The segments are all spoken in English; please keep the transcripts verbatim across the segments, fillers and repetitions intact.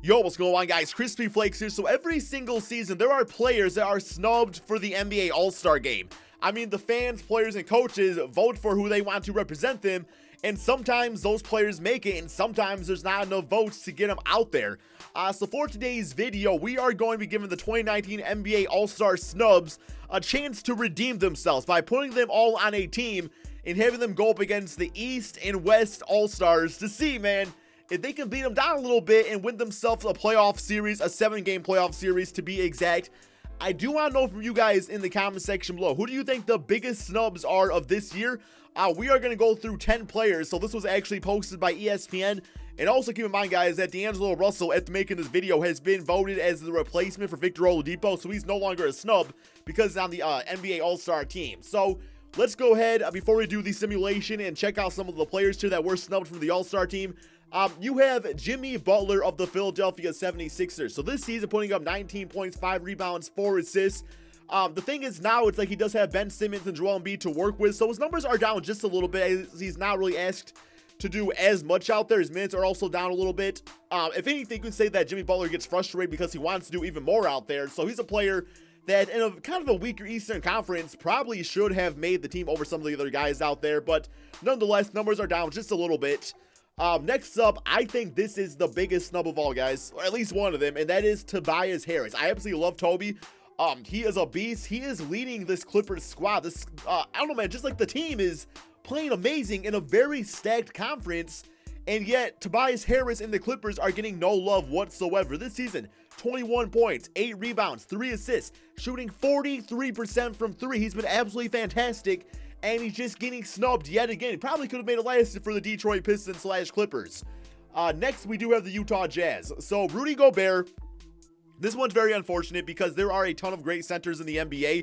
Yo, what's going on, guys? Krispy Flakes here. So every single season, there are players that are snubbed for the N B A All-Star Game. I mean, the fans, players, and coaches vote for who they want to represent them, and sometimes those players make it, and sometimes there's not enough votes to get them out there. Uh, so for today's video, we are going to be giving the twenty nineteen N B A All-Star snubs a chance to redeem themselves by putting them all on a team and having them go up against the East and West All-Stars to see, man, if they can beat them down a little bit and win themselves a playoff series, a seven-game playoff series to be exact. I do want to know from you guys in the comment section below, who do you think the biggest snubs are of this year? Uh, we are going to go through ten players, so this was actually posted by E S P N. And also keep in mind, guys, that D'Angelo Russell, after making this video, has been voted as the replacement for Victor Oladipo, so he's no longer a snub because he's on the uh, N B A All-Star team. So let's go ahead, uh, before we do the simulation, and check out some of the players here that were snubbed from the All-Star team. Um, you have Jimmy Butler of the Philadelphia seventy-sixers. So this season, putting up nineteen points, five rebounds, four assists. Um, the thing is now, it's like he does have Ben Simmons and Joel Embiid to work with. So his numbers are down just a little bit, as he's not really asked to do as much out there. His minutes are also down a little bit. Um, if anything, you could say that Jimmy Butler gets frustrated because he wants to do even more out there. So he's a player that in a kind of a weaker Eastern Conference probably should have made the team over some of the other guys out there. But nonetheless, numbers are down just a little bit. Um, next up, I think this is the biggest snub of all, guys, or at least one of them, and that is Tobias Harris. I absolutely love Toby. Um, he is a beast. He is leading this Clippers squad. This, uh, I don't know, man, just like the team is playing amazing in a very stacked conference, and yet Tobias Harris and the Clippers are getting no love whatsoever this season. twenty-one points, eight rebounds, three assists, shooting forty-three percent from three. He's been absolutely fantastic. And he's just getting snubbed yet again. He probably could have made it last for the Detroit Pistons slash Clippers. Uh, next, we do have the Utah Jazz. So, Rudy Gobert. This one's very unfortunate because there are a ton of great centers in the N B A.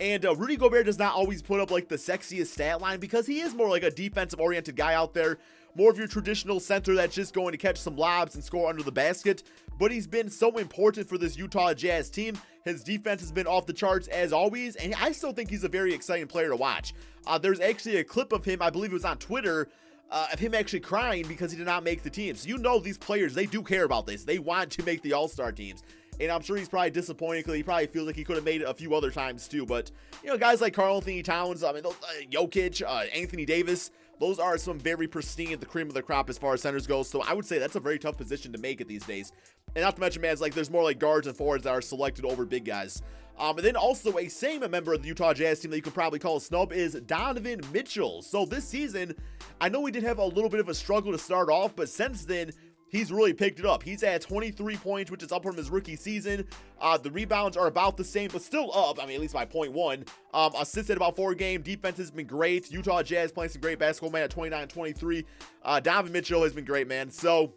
And uh, Rudy Gobert does not always put up, like, the sexiest stat line because he is more like a defensive-oriented guy out there. More of your traditional center that's just going to catch some lobs and score under the basket. But he's been so important for this Utah Jazz team. His defense has been off the charts as always. And I still think he's a very exciting player to watch. Uh, there's actually a clip of him, I believe it was on Twitter, uh, of him actually crying because he did not make the team. So you know these players, they do care about this. They want to make the All-Star teams. And I'm sure he's probably disappointed because he probably feels like he could have made it a few other times too. But, you know, guys like Karl-Anthony Towns, I mean, uh, Jokic, uh, Anthony Davis, those are some very pristine, the cream of the crop as far as centers go. So I would say that's a very tough position to make it these days. And not to mention, man, it's like there's more like guards and forwards that are selected over big guys. Um, and then also a same member of the Utah Jazz team that you could probably call a snub is Donovan Mitchell. So this season, I know we did have a little bit of a struggle to start off, but since then, he's really picked it up. He's at twenty-three points, which is up from his rookie season. Uh, the rebounds are about the same, but still up. I mean, at least by point one. Um, assists at about four a game. Defense has been great. Utah Jazz playing some great basketball, man, at twenty-nine twenty-three. Uh, Donovan Mitchell has been great, man. So,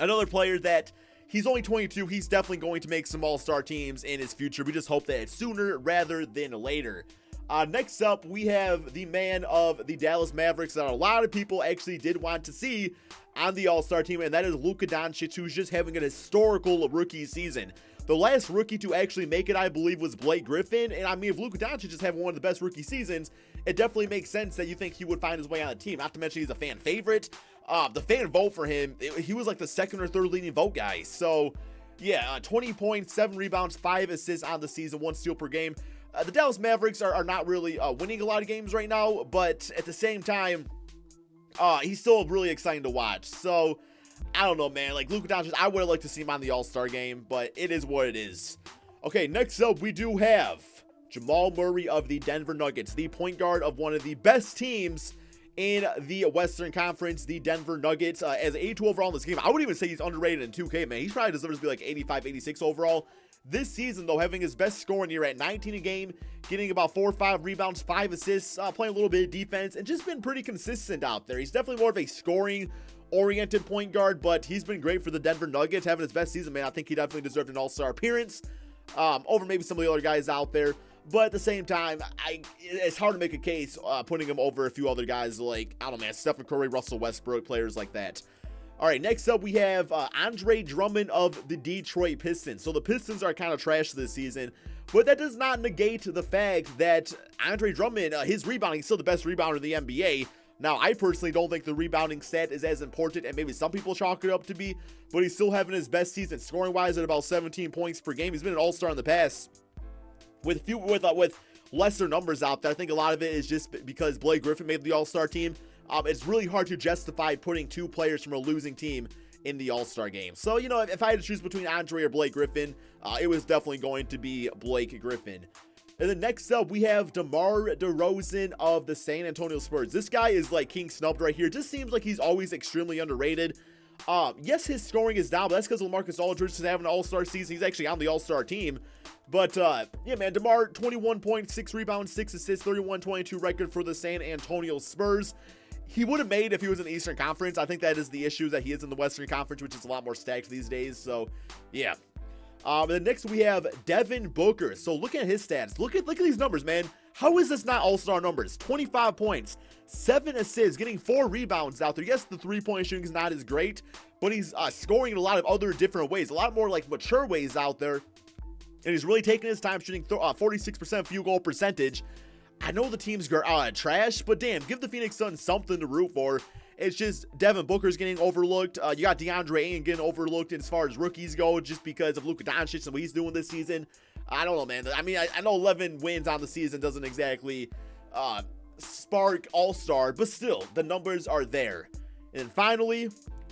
another player that he's only twenty-two. He's definitely going to make some all-star teams in his future. We just hope that it's sooner rather than later. Uh, next up, we have the man of the Dallas Mavericks that a lot of people actually did want to see on the All-Star team, and that is Luka Doncic, who's just having an historical rookie season. The last rookie to actually make it, I believe, was Blake Griffin, and I mean, if Luka Doncic is having one of the best rookie seasons, it definitely makes sense that you think he would find his way on the team, not to mention he's a fan favorite. Uh, the fan vote for him, it, he was like the second or third leading vote guy, so yeah, uh, twenty points, seven rebounds, five assists on the season, one steal per game. Uh, the Dallas Mavericks are, are not really uh, winning a lot of games right now, but at the same time, uh, he's still really exciting to watch. So, I don't know, man. Like, Luka Doncic, I would have liked to see him on the All-Star game, but it is what it is. Okay, next up, we do have Jamal Murray of the Denver Nuggets, the point guard of one of the best teams in the Western Conference, the Denver Nuggets. Uh, as eighty-two overall in this game, I would even say he's underrated in two K, man. He probably deserves to be like eighty-five, eighty-six overall. This season, though, having his best scoring year at nineteen a game, getting about four or five rebounds, five assists, uh, playing a little bit of defense, and just been pretty consistent out there. He's definitely more of a scoring-oriented point guard, but he's been great for the Denver Nuggets, having his best season, man. I think he definitely deserved an all-star appearance um, over maybe some of the other guys out there. But at the same time, I, it's hard to make a case uh, putting him over a few other guys like, I don't know, man, Steph Curry, Russell Westbrook, players like that. All right, next up we have uh, Andre Drummond of the Detroit Pistons. So the Pistons are kind of trash this season, but that does not negate the fact that Andre Drummond, uh, his rebounding, is still the best rebounder in the N B A. Now, I personally don't think the rebounding stat is as important, and maybe some people chalk it up to be, but he's still having his best season scoring-wise at about seventeen points per game. He's been an all-star in the past with few with uh, with lesser numbers out there. I think a lot of it is just because Blake Griffin made the all-star team. Um, it's really hard to justify putting two players from a losing team in the all-star game. So, you know, if, if I had to choose between Andre or Blake Griffin, uh, it was definitely going to be Blake Griffin. And then next up, we have DeMar DeRozan of the San Antonio Spurs. This guy is like king snubbed right here. Just seems like he's always extremely underrated. Um, yes, his scoring is down, but that's because LaMarcus Aldridge is having an all-star season. He's actually on the all-star team. But, uh, yeah, man, DeMar, twenty-one point six rebounds, six assists, thirty-one twenty-two record for the San Antonio Spurs. He would have made if he was in the Eastern Conference. I think that is the issue, that he is in the Western Conference, which is a lot more stacked these days. So, yeah. Um, and then next we have Devin Booker. So look at his stats. Look at look at these numbers, man. How is this not all-star numbers? twenty-five points, seven assists, getting four rebounds out there. Yes, the three-point shooting is not as great, but he's uh, scoring in a lot of other different ways, a lot more like mature ways out there. And he's really taking his time, shooting th uh, forty-six percent field goal percentage. I know the team's uh, trash, but damn, give the Phoenix Suns something to root for. It's just Devin Booker's getting overlooked. Uh, you got DeAndre Ayton getting overlooked as far as rookies go just because of Luka Doncic and what he's doing this season. I don't know, man. I mean, I, I know eleven wins on the season doesn't exactly uh, spark all-star, but still, the numbers are there. And finally,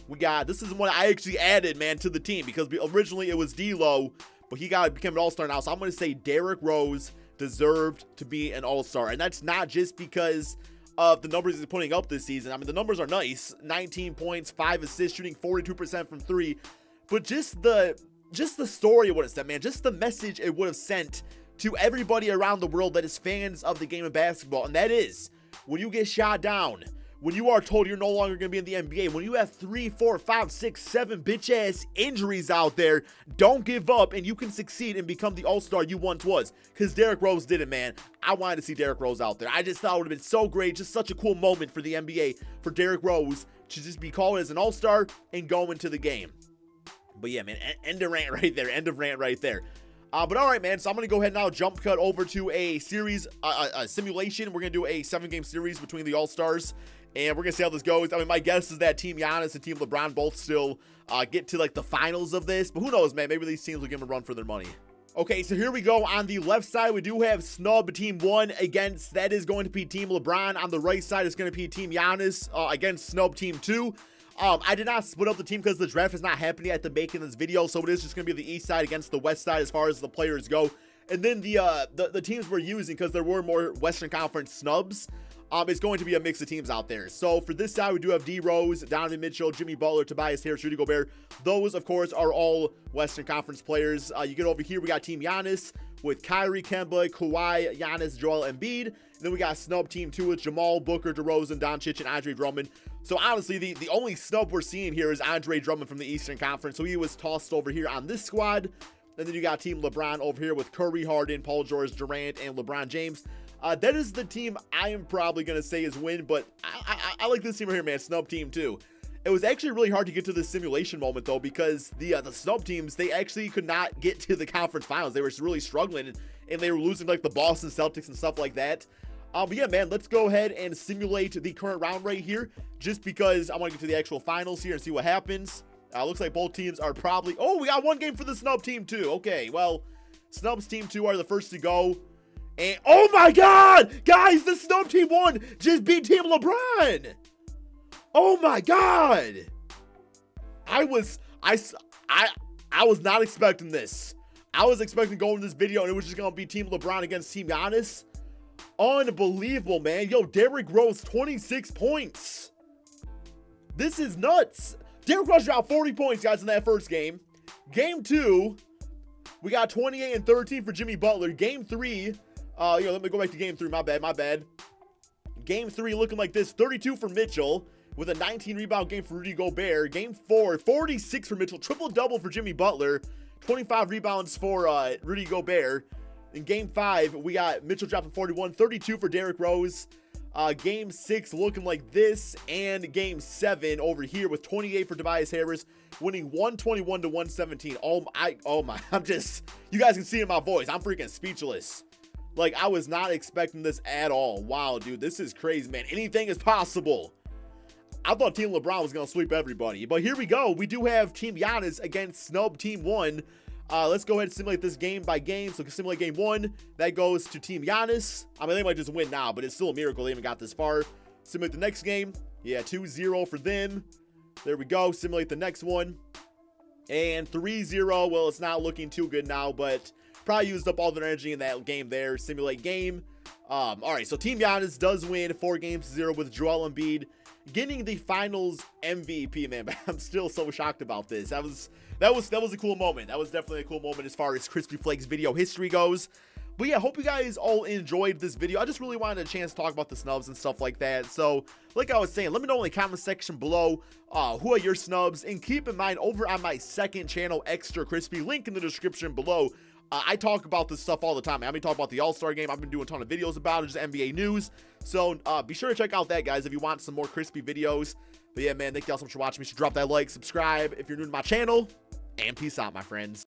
we got, this is one I actually added, man, to the team because originally it was D-Lo, but he got became an all-star now. So I'm going to say Derrick Rose deserved to be an all-star. And that's not just because of the numbers he's putting up this season. I mean, the numbers are nice. nineteen points, five assists, shooting forty-two percent from three. But just the just the story it would have sent, man. Just the message it would have sent to everybody around the world that is fans of the game of basketball. And that is, when you get shot down, when you are told you're no longer going to be in the N B A, when you have three, four, five, six, seven bitch-ass injuries out there, don't give up, and you can succeed and become the all-star you once was. Because Derrick Rose did it, man. I wanted to see Derrick Rose out there. I just thought it would have been so great, just such a cool moment for the N B A, for Derrick Rose to just be called as an all-star and go into the game. But yeah, man, end of rant right there. End of rant right there. Uh, but all right, man, so I'm going to go ahead now, jump cut over to a series, uh, a simulation. We're going to do a seven-game series between the all-stars. And we're going to see how this goes. I mean, my guess is that Team Giannis and Team LeBron both still uh, get to, like, the finals of this. But who knows, man? Maybe these teams will give them a run for their money. Okay, so here we go. On the left side, we do have snub Team one against. That is going to be Team LeBron. On the right side, it's going to be Team Giannis uh, against snub Team two. Um, I did not split up the team because the draft is not happening at the making of this video. So it is just going to be the east side against the west side as far as the players go. And then the, uh, the, the teams we're using, because there were more Western Conference snubs. Um, it's going to be a mix of teams out there. So for this side, we do have D Rose, Donovan Mitchell, Jimmy Butler, Tobias Harris, Rudy Gobert. Those, of course, are all Western Conference players. Uh, you get over here, we got Team Giannis with Kyrie, Kemba, Kawhi, Giannis, Joel Embiid. And then we got snub Team two with Jamal, Booker, DeRozan, Doncic, and Andre Drummond. So honestly, the, the only snub we're seeing here is Andre Drummond from the Eastern Conference. So he was tossed over here on this squad. And then you got Team LeBron over here with Curry, Harden, Paul George, Durant, and LeBron James. Uh, that is the team I am probably going to say is win, but I, I, I like this team right here, man. Snub Team two. It was actually really hard to get to this simulation moment, though, because the uh, the snub teams, they actually could not get to the conference finals. They were just really struggling, and, and they were losing, like, the Boston Celtics and stuff like that. Um, but, yeah, man, let's go ahead and simulate the current round right here, just because I want to get to the actual finals here and see what happens. Uh, looks like both teams are probably... Oh, we got one game for the snub team, too. Okay, well, snubs team two are the first to go. And oh my god, guys, the snub team won. Just beat Team LeBron. Oh my god, I was I I I was not expecting this. I was expecting going to this video and it was just gonna be Team LeBron against Team Giannis. Unbelievable, man. Yo, Derrick Rose, twenty-six points. This is nuts. Derrick Rose dropped forty points, guys, in that first game. Game two, we got twenty-eight and thirteen for Jimmy Butler. Game three. Uh, yo, let me go back to game three. My bad, my bad. Game three looking like this. thirty-two for Mitchell with a nineteen rebound game for Rudy Gobert. Game four, forty-six for Mitchell. Triple-double for Jimmy Butler. twenty-five rebounds for uh, Rudy Gobert. In game five, we got Mitchell dropping forty-one. thirty-two for Derrick Rose. Uh, game six looking like this. And game seven over here with twenty-eight for Tobias Harris. Winning one twenty-one to one seventeen. Oh, I, oh my. I'm just, you guys can see in my voice, I'm freaking speechless. Like, I was not expecting this at all. Wow, dude, this is crazy, man. Anything is possible. I thought Team LeBron was going to sweep everybody. But here we go. We do have Team Giannis against Snub Team one. Uh, let's go ahead and simulate this game by game. So, simulate game one. That goes to Team Giannis. I mean, they might just win now, but it's still a miracle they even got this far. Simulate the next game. Yeah, two zero for them. There we go. Simulate the next one. And three zero. Well, it's not looking too good now, but probably used up all their energy in that game there. Simulate game. Um, all right, so Team Giannis does win four games to zero with Joel Embiid getting the Finals M V P, man. But I'm still so shocked about this. That was that was that was a cool moment. That was definitely a cool moment as far as Krispy Flakes video history goes. But yeah, hope you guys all enjoyed this video. I just really wanted a chance to talk about the snubs and stuff like that. So, like I was saying, let me know in the comment section below uh, who are your snubs. And keep in mind, over on my second channel, Extra Crispy, link in the description below. Uh, I talk about this stuff all the time. I've been talking about the All-Star game. I've been doing a ton of videos about it, just N B A news. So, uh, be sure to check out that, guys, if you want some more crispy videos. But yeah, man, thank you all so much for watching. Be sure to drop that like, subscribe if you're new to my channel. And peace out, my friends.